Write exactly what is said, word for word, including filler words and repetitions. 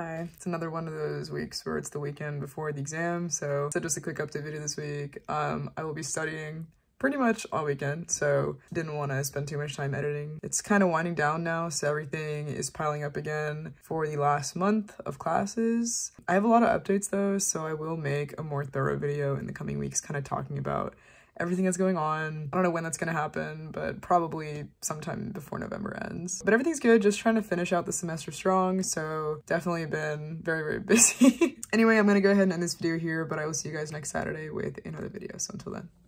Hi. It's another one of those weeks where it's the weekend before the exam, so, so just a quick update video this week. Um, I will be studying pretty much all weekend, so didn't want to spend too much time editing. It's kind of winding down now, so everything is piling up again for the last month of classes. I have a lot of updates though, so I will make a more thorough video in the coming weeks kind of talking about everything that's going on. I don't know when that's gonna happen, but probably sometime before November ends. But everything's good, just trying to finish out the semester strong, so definitely been very, very busy. Anyway, I'm gonna go ahead and end this video here, but I will see you guys next Saturday with another video, so until then.